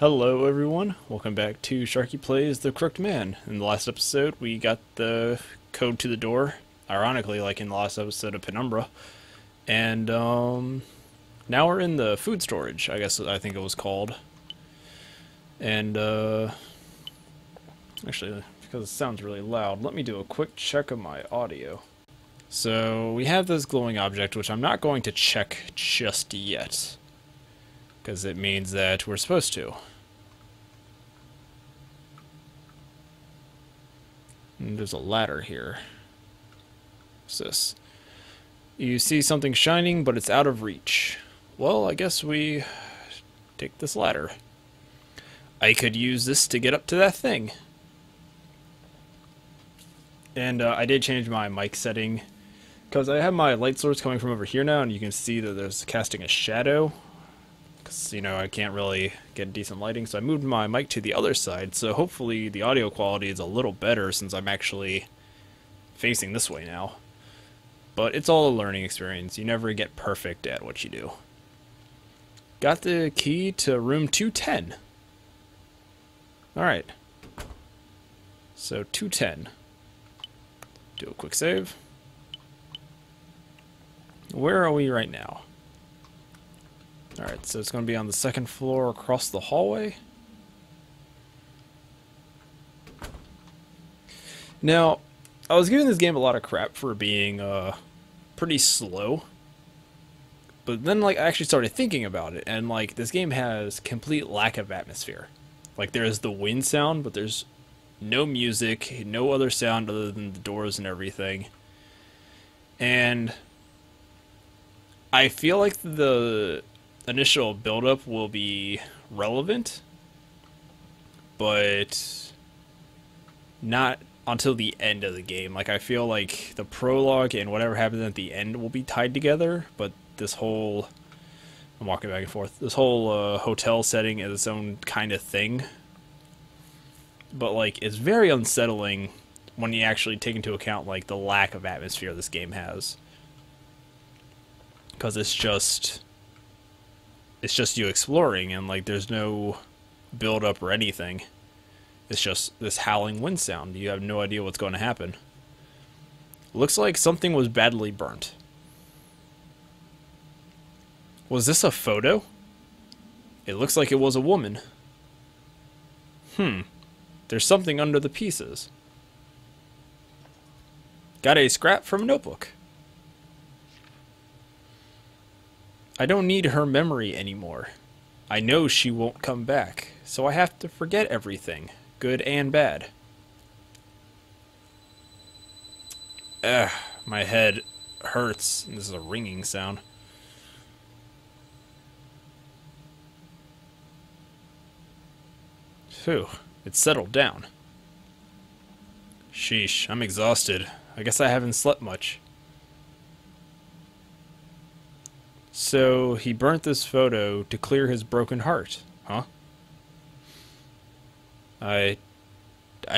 Hello everyone, welcome back to Sharky Plays the Crooked Man. In the last episode we got the code to the door, ironically like in the last episode of Penumbra, and now we're in the food storage, I guess I think it was called. And actually, because it sounds really loud, let me do a quick check of my audio. So we have this glowing object which I'm not going to check just yet, because it means that we're supposed to. And there's a ladder here. What's this? You see something shining, but it's out of reach. Well, I guess we take this ladder. I could use this to get up to that thing. And I did change my mic setting, because I have my light source coming from over here now, and you can see that there's casting a shadow. You know, I can't really get decent lighting, so I moved my mic to the other side, so hopefully the audio quality is a little better since I'm actually facing this way now. But it's all a learning experience. You never get perfect at what you do. Got the key to room 210. Alright. So 210. Do a quick save. Where are we right now? Alright, so it's going to be on the second floor across the hallway. Now, I was giving this game a lot of crap for being pretty slow. But then, like, I actually started thinking about it, and, like, this game has complete lack of atmosphere. Like, there is the wind sound, but there's no music, no other sound other than the doors and everything. And I feel like the initial build-up will be relevant, but not until the end of the game. Like, I feel like the prologue and whatever happens at the end will be tied together, but this whole, I'm walking back and forth, this whole hotel setting is its own kind of thing. But, like, it's very unsettling when you actually take into account, like, the lack of atmosphere this game has. Because it's just, it's just you exploring, and, like, there's no build-up or anything. It's just this howling wind sound. You have no idea what's going to happen. Looks like something was badly burnt. Was this a photo? It looks like it was a woman. There's something under the pieces. Got a scrap from a notebook. I don't need her memory anymore. I know she won't come back, so I have to forget everything, good and bad. Ugh, my head hurts. This is a ringing sound. Phew, it's settled down. Sheesh, I'm exhausted. I guess I haven't slept much. So he burnt this photo to clear his broken heart, huh? I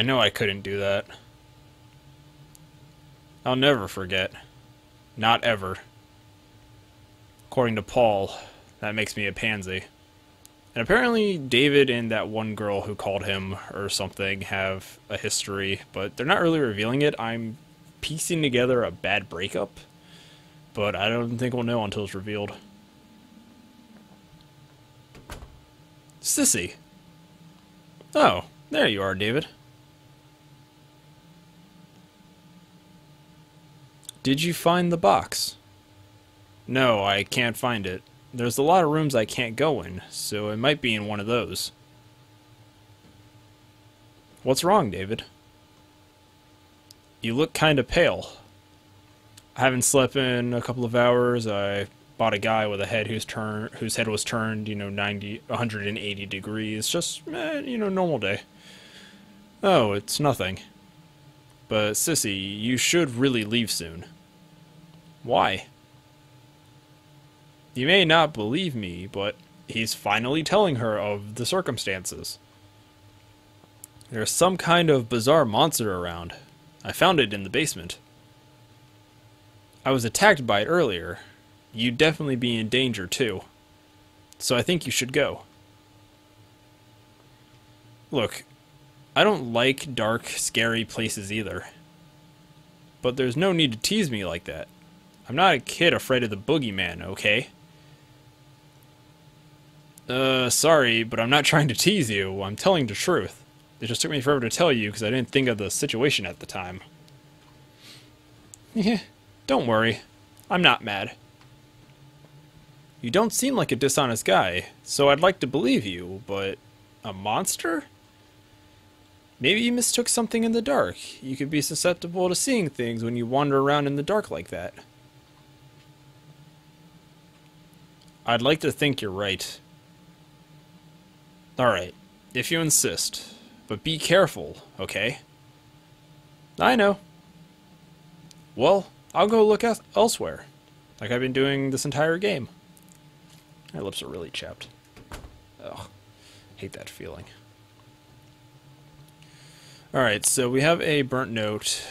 know I couldn't do that. I'll never forget. Not ever. According to Paul, that makes me a pansy. And apparently David and that one girl who called him or something have a history, but they're not really revealing it. I'm piecing together a bad breakup, but I don't think we'll know until it's revealed. Sissi! Oh, there you are, David. Did you find the box? No, I can't find it. There's a lot of rooms I can't go in, so it might be in one of those. What's wrong, David? You look kinda pale. I haven't slept in a couple of hours. I bought a guy with a head whose head was turned, you know, 180 degrees. Just, you know, normal day. Oh, it's nothing. But, Sissi, you should really leave soon. Why? You may not believe me, but he's finally telling her of the circumstances. There's some kind of bizarre monster around. I found it in the basement. I was attacked by it earlier. You'd definitely be in danger, too. So I think you should go. Look, I don't like dark, scary places either. But there's no need to tease me like that. I'm not a kid afraid of the boogeyman, okay? Sorry, but I'm not trying to tease you. I'm telling the truth. It just took me forever to tell you because I didn't think of the situation at the time. Yeah, don't worry. I'm not mad. You don't seem like a dishonest guy, so I'd like to believe you, but... a monster? Maybe you mistook something in the dark. You could be susceptible to seeing things when you wander around in the dark like that. I'd like to think you're right. Alright, if you insist. But be careful, okay? I know. Well, I'll go look elsewhere. Like I've been doing this entire game. My lips are really chapped. Ugh. Hate that feeling. Alright, so we have a burnt note.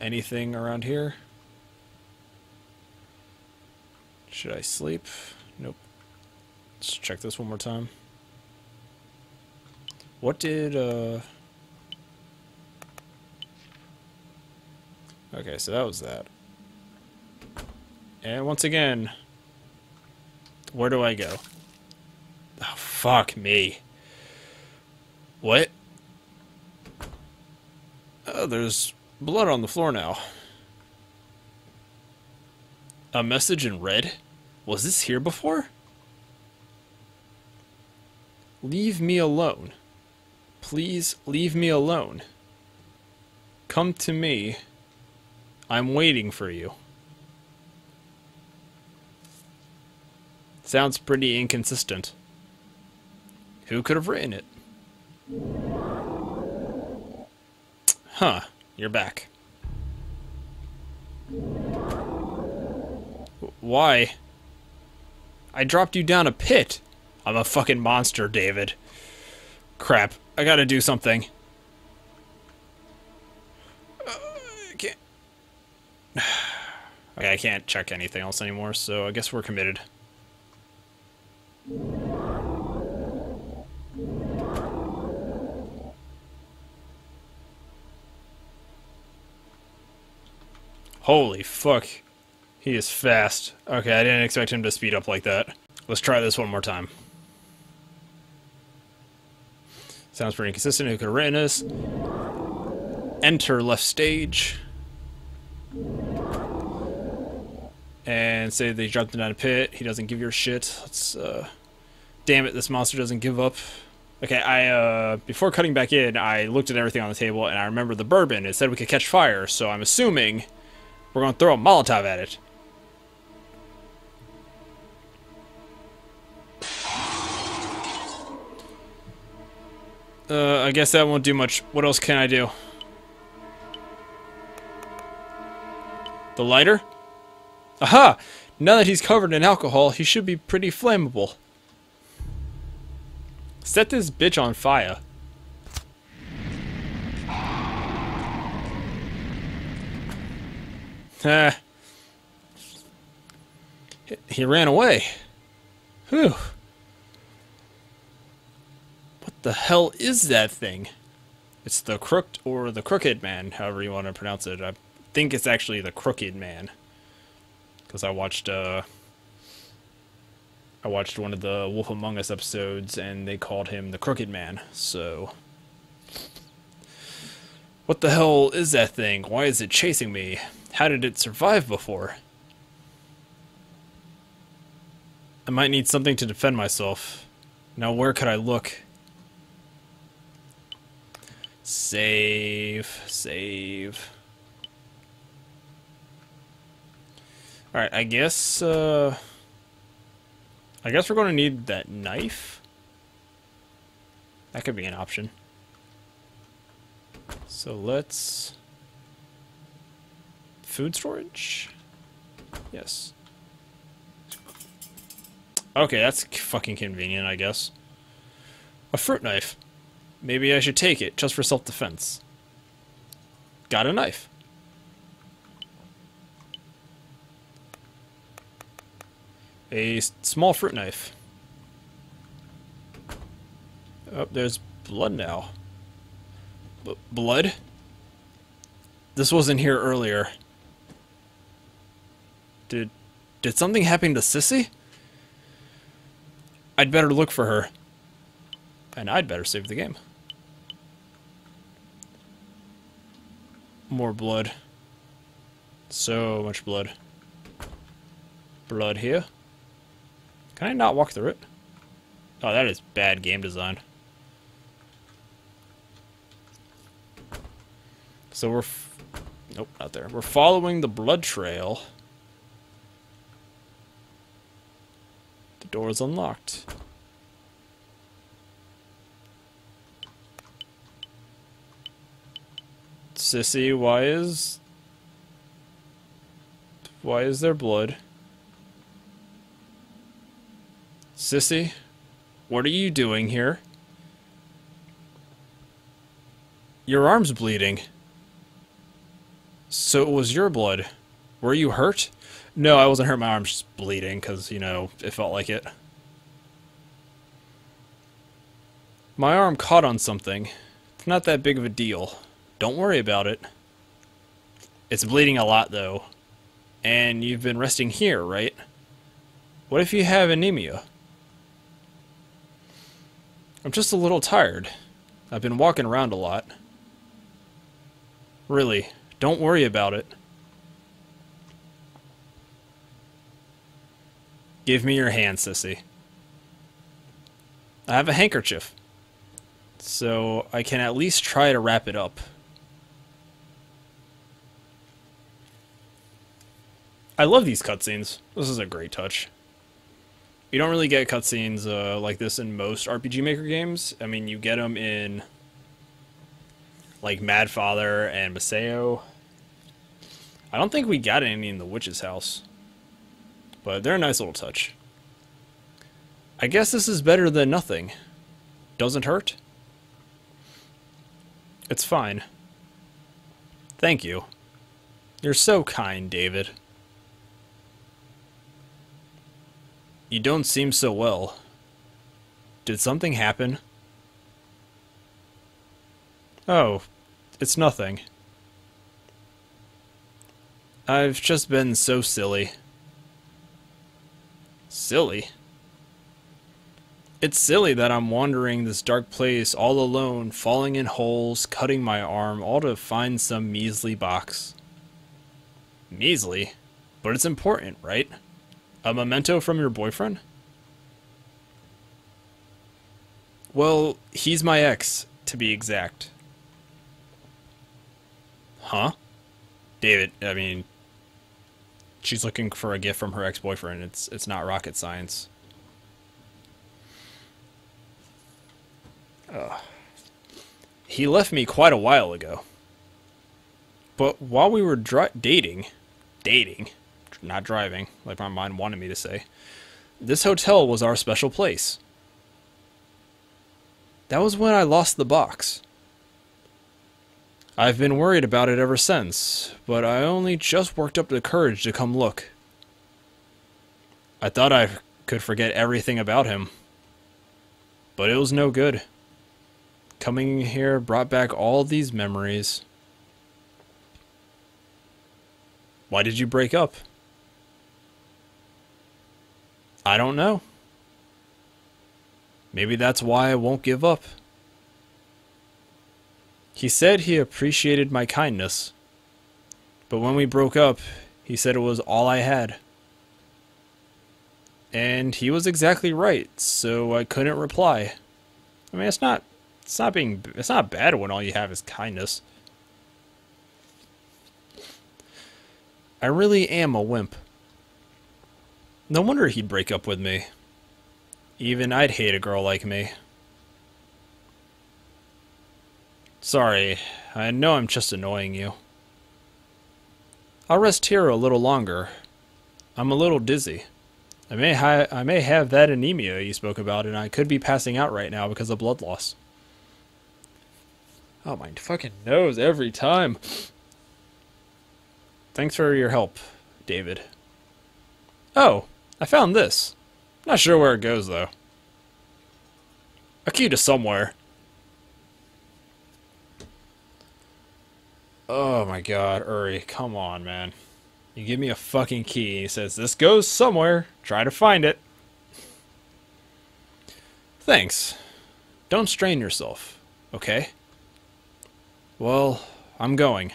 Anything around here? Should I sleep? Nope. Let's check this one more time. What did, Okay, so that was that. And once again... where do I go? Oh, fuck me. What? Oh, there's blood on the floor now. A message in red? Was this here before? Leave me alone. Please leave me alone. Come to me. I'm waiting for you. Sounds pretty inconsistent. Who could have written it? Huh, you're back. Why? I dropped you down a pit. I'm a fucking monster, David. Crap, I gotta do something. I can't. Okay, I can't check anything else anymore, so I guess we're committed. Holy fuck, he is fast. Okay, I didn't expect him to speed up like that. Let's try this one more time. Sounds pretty inconsistent. Who could have written this? Enter left stage. And say they dropped him down a pit. He doesn't give your shit. Let's, damn it, this monster doesn't give up. Okay, before cutting back in, I looked at everything on the table, and I remember the bourbon. It said we could catch fire, so I'm assuming... we're gonna throw a Molotov at it. I guess that won't do much. What else can I do? The lighter? Aha! Now that he's covered in alcohol, he should be pretty flammable. Set this bitch on fire. He ran away. Whew. What the hell is that thing? It's the Crooked or the Crooked Man, however you want to pronounce it. I think it's actually the Crooked Man. Because I watched one of the Wolf Among Us episodes and they called him the Crooked Man, so... what the hell is that thing? Why is it chasing me? How did it survive before? I might need something to defend myself. Now where could I look? Save. Alright, I guess we're gonna need that knife. That could be an option. So let's... food storage? Yes. Okay, that's fucking convenient, I guess. A fruit knife. Maybe I should take it, just for self-defense. Got a knife. A small fruit knife. Oh, there's blood now. Blood? This wasn't here earlier. Did something happen to Sissi? I'd better look for her. And I'd better save the game. More blood. So much blood. Blood here. Can I not walk through it? Oh, that is bad game design. So we're... nope, not there. We're following the blood trail. The door is unlocked. Sissi, why is there blood? Sissi, what are you doing here? Your arm's bleeding. So it was your blood. Were you hurt? No, I wasn't hurt. My arm's just bleeding because, you know, it felt like it. My arm caught on something. It's not that big of a deal. Don't worry about it. It's bleeding a lot, though. And you've been resting here, right? What if you have anemia? I'm just a little tired. I've been walking around a lot. Really, don't worry about it. Give me your hand, Sissi. I have a handkerchief, so I can at least try to wrap it up. I love these cutscenes. This is a great touch. You don't really get cutscenes like this in most RPG Maker games. I mean, you get them in like Mad Father and Maseo. I don't think we got any in the Witch's House, but they're a nice little touch. I guess this is better than nothing. Doesn't hurt. It's fine. Thank you. You're so kind, David. You don't seem so well. Did something happen? Oh, it's nothing. I've just been so silly. Silly? It's silly that I'm wandering this dark place all alone, falling in holes, cutting my arm, all to find some measly box. Measly? But it's important, right? A memento from your boyfriend? Well, he's my ex, to be exact. Huh? David, I mean, she's looking for a gift from her ex-boyfriend. It's not rocket science. Ugh. He left me quite a while ago. But while we were dating... not driving, like my mind wanted me to say. This hotel was our special place. That was when I lost the box. I've been worried about it ever since, but I only just worked up the courage to come look. I thought I could forget everything about him, but it was no good. Coming here brought back all these memories. Why did you break up? I don't know. Maybe that's why I won't give up. He said he appreciated my kindness, but when we broke up, he said it was all I had. And he was exactly right, so I couldn't reply. I mean, it's not bad when all you have is kindness. I really am a wimp. No wonder he'd break up with me. Even I'd hate a girl like me. Sorry, I know I'm just annoying you. I'll rest here a little longer. I'm a little dizzy. I may have that anemia you spoke about, and I could be passing out right now because of blood loss. Oh, my fucking nose every time. Thanks for your help, David. Oh, I found this. Not sure where it goes, though. A key to somewhere. Oh my god, Uri, come on, man. You give me a fucking key. He says, this goes somewhere. Try to find it. Thanks. Don't strain yourself, okay? Well, I'm going.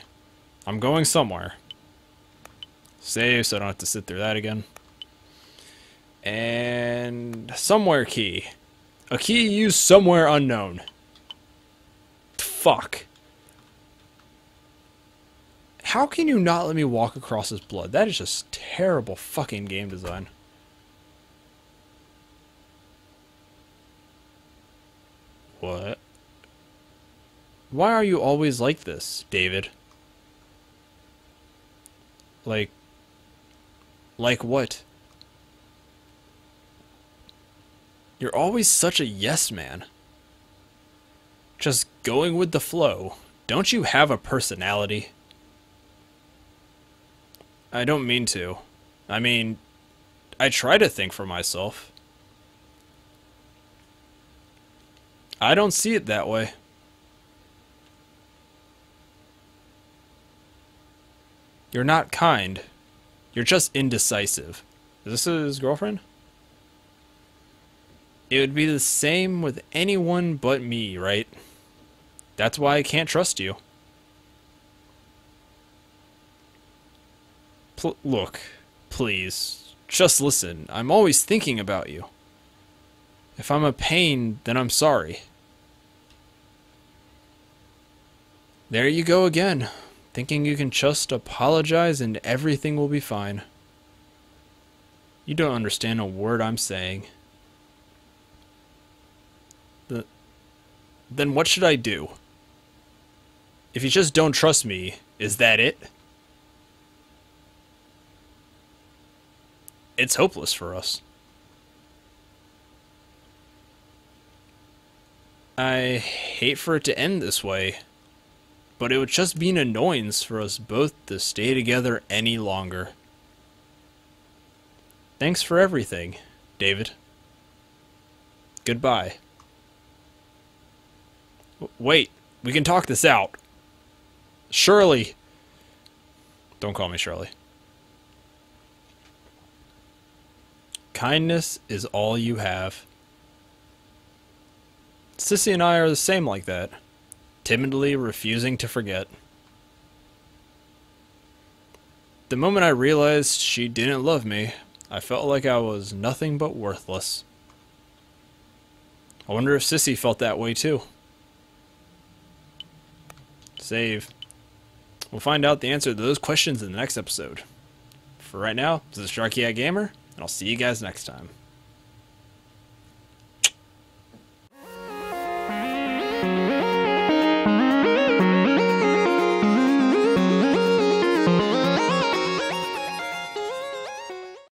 I'm going somewhere. Save so I don't have to sit through that again. And... somewhere key. A key used somewhere unknown. Fuck. How can you not let me walk across his blood? That is just terrible fucking game design. What? Why are you always like this, David? Like what? You're always such a yes man. Just going with the flow. Don't you have a personality? I don't mean to. I mean, I try to think for myself. I don't see it that way. You're not kind. You're just indecisive. Is this his girlfriend? It would be the same with anyone but me, right? That's why I can't trust you. Look, please, just listen. I'm always thinking about you. If I'm a pain, then I'm sorry. There you go again, thinking you can just apologize and everything will be fine. You don't understand a word I'm saying. Then what should I do? If you just don't trust me, is that it? It's hopeless for us. I hate for it to end this way, but it would just be an annoyance for us both to stay together any longer. Thanks for everything, David. Goodbye. Wait, we can talk this out. Shirley. Don't call me Shirley. Kindness is all you have. Sissi and I are the same like that, timidly refusing to forget. The moment I realized she didn't love me, I felt like I was nothing but worthless. I wonder if Sissi felt that way too. Save. We'll find out the answer to those questions in the next episode. For right now, this is SharkyHat Gamer, and I'll see you guys next time.